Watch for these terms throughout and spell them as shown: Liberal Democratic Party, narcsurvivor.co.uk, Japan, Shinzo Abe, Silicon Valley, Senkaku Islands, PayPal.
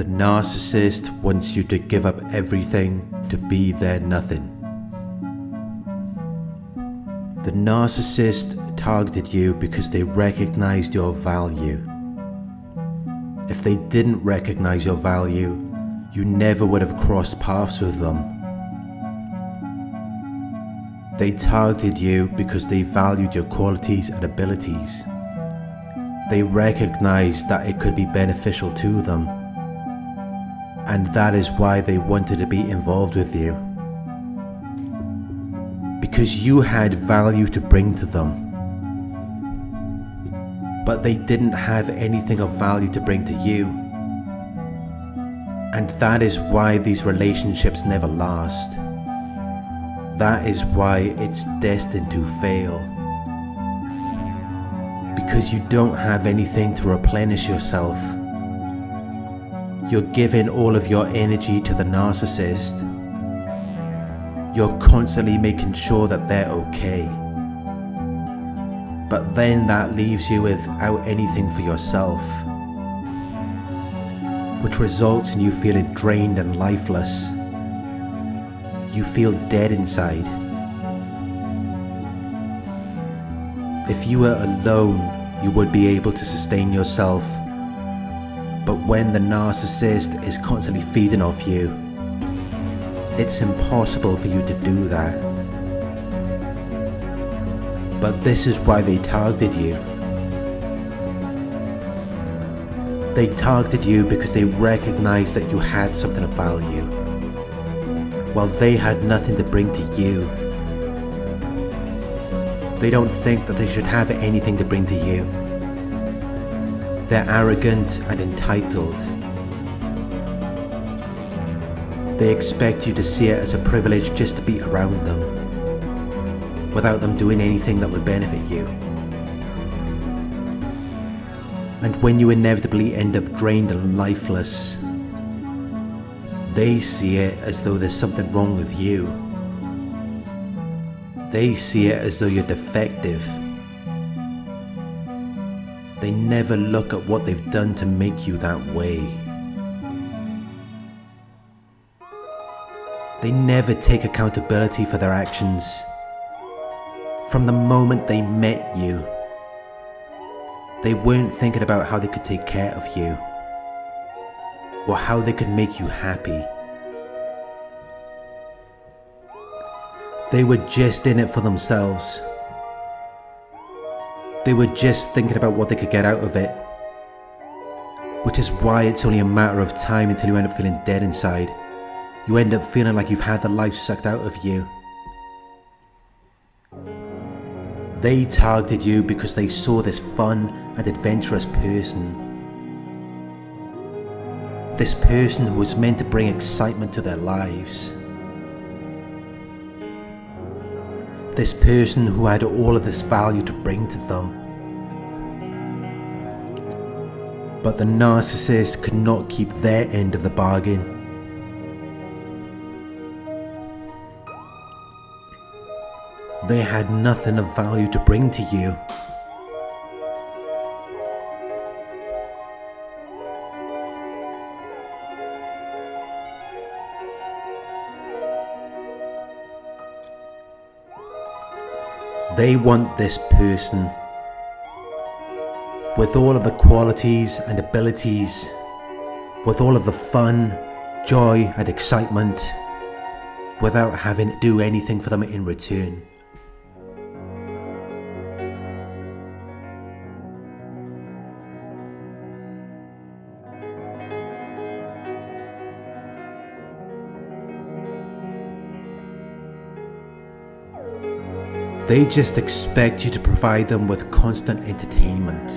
The narcissist wants you to give up everything to be their nothing. The narcissist targeted you because they recognized your value. If they didn't recognize your value, you never would have crossed paths with them. They targeted you because they valued your qualities and abilities. They recognized that it could be beneficial to them. And that is why they wanted to be involved with you. Because you had value to bring to them. But they didn't have anything of value to bring to you. And that is why these relationships never last. That is why it's destined to fail. Because you don't have anything to replenish yourself. You're giving all of your energy to the narcissist. You're constantly making sure that they're okay. But then that leaves you without anything for yourself, which results in you feeling drained and lifeless. You feel dead inside. If you were alone, you would be able to sustain yourself. But when the narcissist is constantly feeding off you, it's impossible for you to do that. But this is why they targeted you. They targeted you because they recognized that you had something of value, while they had nothing to bring to you. They don't think that they should have anything to bring to you. They're arrogant and entitled. They expect you to see it as a privilege just to be around them, without them doing anything that would benefit you. And when you inevitably end up drained and lifeless, they see it as though there's something wrong with you. They see it as though you're defective. They never look at what they've done to make you that way. They never take accountability for their actions. From the moment they met you, they weren't thinking about how they could take care of you, or how they could make you happy. They were just in it for themselves. They were just thinking about what they could get out of it, which is why it's only a matter of time until you end up feeling dead inside. You end up feeling like you've had the life sucked out of you. They targeted you because they saw this fun and adventurous person. This person who was meant to bring excitement to their lives. This person who had all of this value to bring to them. But the narcissist could not keep their end of the bargain. They had nothing of value to bring to you. They want this person with all of the qualities and abilities, with all of the fun, joy and excitement, without having to do anything for them in return. They just expect you to provide them with constant entertainment,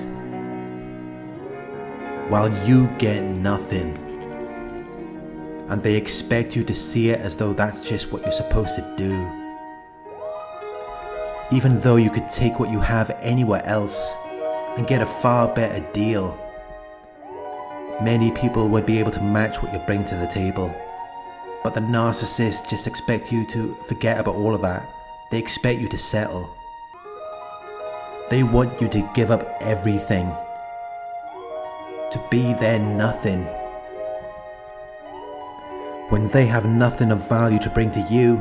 while you get nothing. And they expect you to see it as though that's just what you're supposed to do, even though you could take what you have anywhere else and get a far better deal. Many people would be able to match what you bring to the table, but the narcissists just expect you to forget about all of that. They expect you to settle. They want you to give up everything, to be their nothing. when they have nothing of value to bring to you.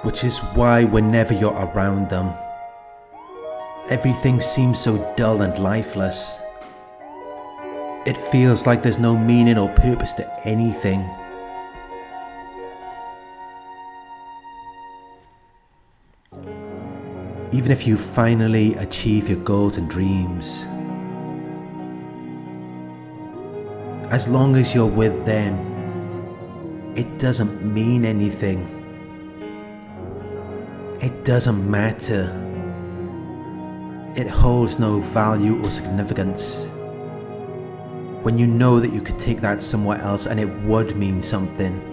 Which is why whenever you're around them, everything seems so dull and lifeless. It feels like there's no meaning or purpose to anything. Even if you finally achieve your goals and dreams, as long as you're with them, it doesn't mean anything. It doesn't matter. It holds no value or significance. When you know that you could take that somewhere else and it would mean something.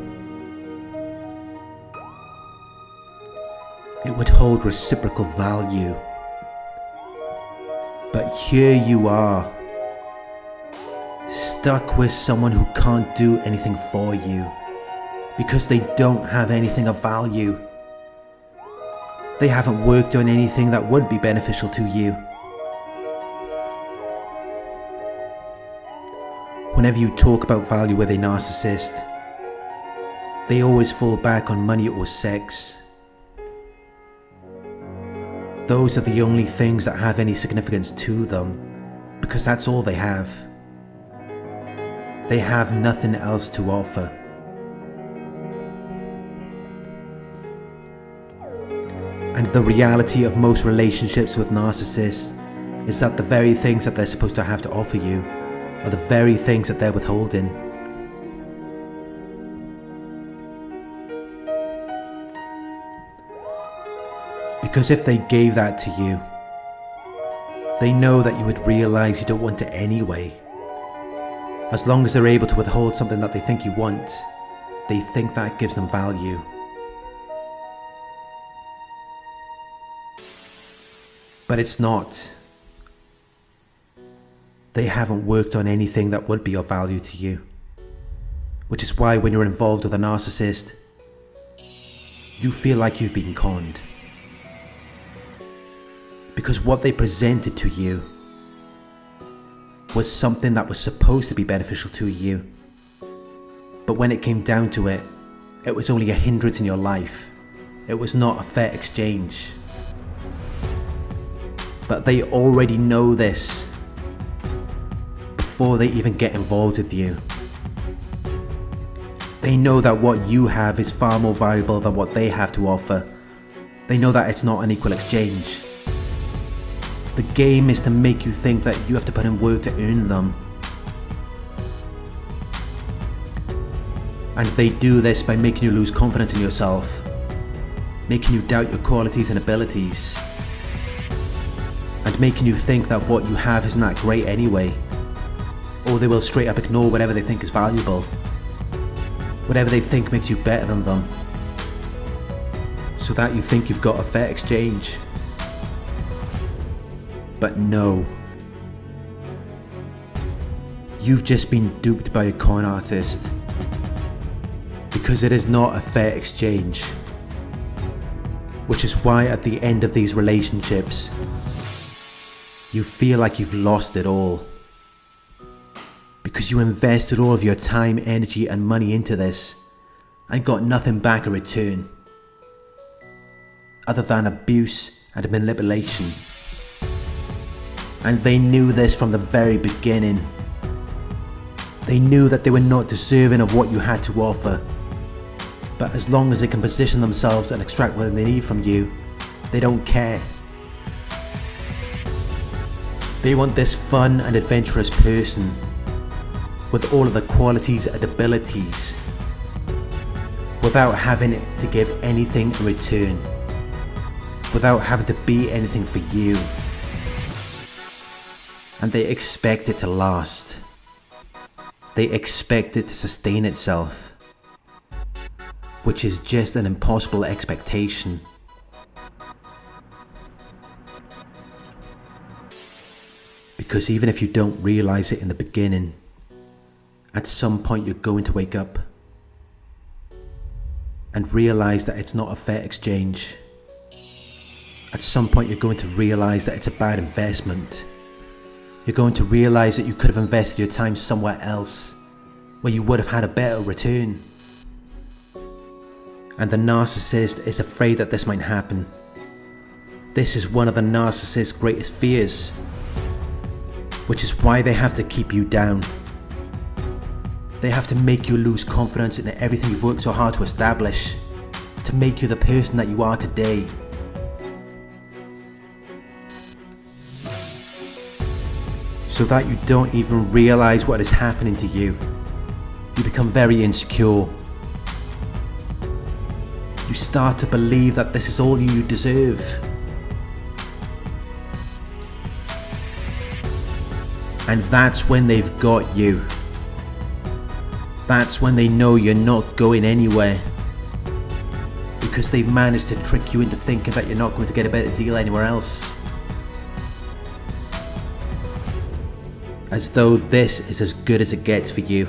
It would hold reciprocal value. But here you are, stuck with someone who can't do anything for you because they don't have anything of value. They haven't worked on anything that would be beneficial to you. Whenever you talk about value with a narcissist, they always fall back on money or sex. Those are the only things that have any significance to them, because that's all they have. They have nothing else to offer. And the reality of most relationships with narcissists is that the very things that they're supposed to have to offer you are the very things that they're withholding. Because if they gave that to you, they know that you would realize you don't want it anyway. As long as they're able to withhold something that they think you want, they think that gives them value. But it's not. They haven't worked on anything that would be of value to you. Which is why when you're involved with a narcissist, you feel like you've been conned. Because what they presented to you was something that was supposed to be beneficial to you. But when it came down to it, it was only a hindrance in your life. It was not a fair exchange. But they already know this before they even get involved with you. They know that what you have is far more valuable than what they have to offer. They know that it's not an equal exchange. The game is to make you think that you have to put in work to earn them. And they do this by making you lose confidence in yourself, making you doubt your qualities and abilities, and making you think that what you have isn't that great anyway. Or they will straight up ignore whatever they think is valuable, whatever they think makes you better than them, so that you think you've got a fair exchange. But no, you've just been duped by a con artist, because it is not a fair exchange. Which is why at the end of these relationships, you feel like you've lost it all, because you invested all of your time, energy and money into this and got nothing back in return other than abuse and manipulation. And they knew this from the very beginning. They knew that they were not deserving of what you had to offer. But as long as they can position themselves and extract what they need from you, they don't care. They want this fun and adventurous person with all of the qualities and abilities without having to give anything in return, without having to be anything for you. And they expect it to last. They expect it to sustain itself, which is just an impossible expectation. Because even if you don't realize it in the beginning, at some point you're going to wake up and realize that it's not a fair exchange. At some point you're going to realize that it's a bad investment. you're going to realise that you could have invested your time somewhere else, where you would have had a better return. And the narcissist is afraid that this might happen. This is one of the narcissist's greatest fears, which is why they have to keep you down. They have to make you lose confidence in everything you've worked so hard to establish, to make you the person that you are today. So that you don't even realize what is happening to you. You become very insecure. You start to believe that this is all you deserve. And that's when they've got you. That's when they know you're not going anywhere, because they've managed to trick you into thinking that you're not going to get a better deal anywhere else. As though this is as good as it gets for you.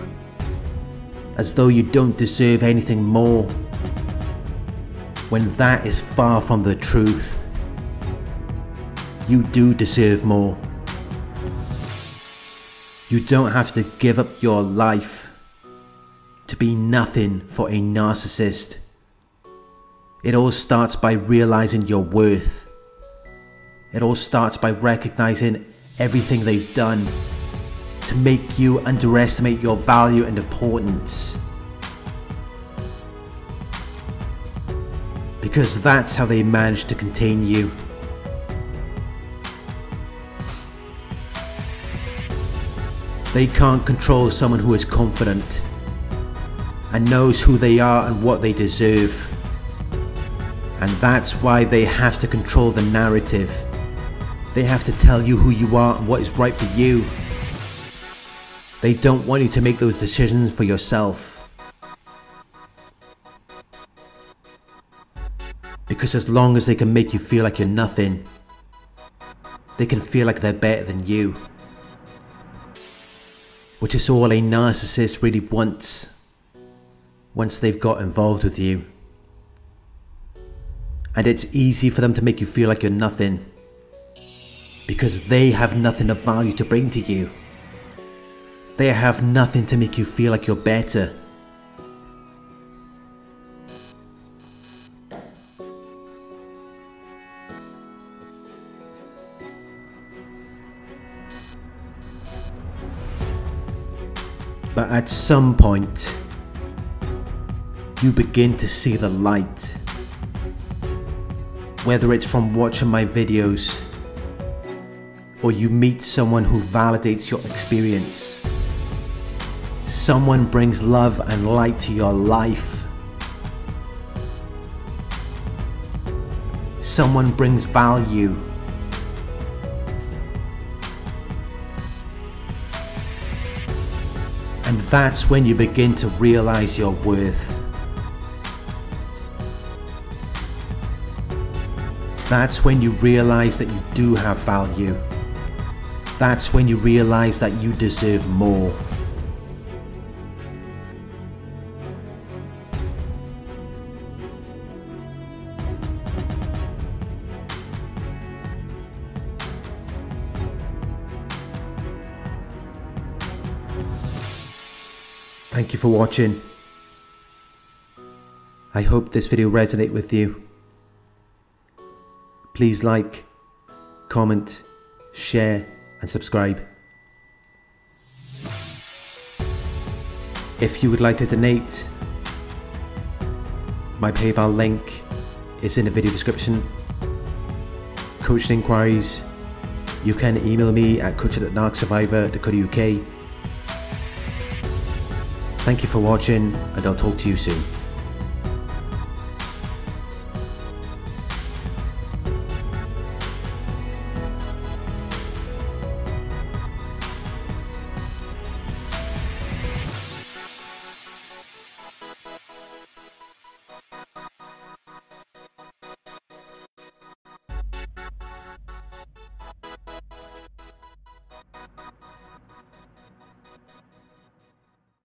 As though you don't deserve anything more. When that is far from the truth. You do deserve more. You don't have to give up your life to be nothing for a narcissist. It all starts by realizing your worth. It all starts by recognizing everything they've done to make you underestimate your value and importance. Because that's how they manage to contain you. They can't control someone who is confident and knows who they are and what they deserve. And that's why they have to control the narrative. They have to tell you who you are and what is right for you. They don't want you to make those decisions for yourself. Because as long as they can make you feel like you're nothing, they can feel like they're better than you. Which is all a narcissist really wants. Once they've got involved with you. And it's easy for them to make you feel like you're nothing, because they have nothing of value to bring to you. They have nothing to make you feel like you're better. But at some point, you begin to see the light. Whether it's from watching my videos, or you meet someone who validates your experience. Someone brings love and light to your life. Someone brings value. And that's when you begin to realize your worth. That's when you realize that you do have value. That's when you realize that you deserve more. Thank you for watching. I hope this video resonated with you. Please like, comment, share, and subscribe. If you would like to donate, my PayPal link is in the video description. Coaching inquiries, you can email me at coaching@narcsurvivor.co.uk. Thank you for watching, and I'll talk to you soon.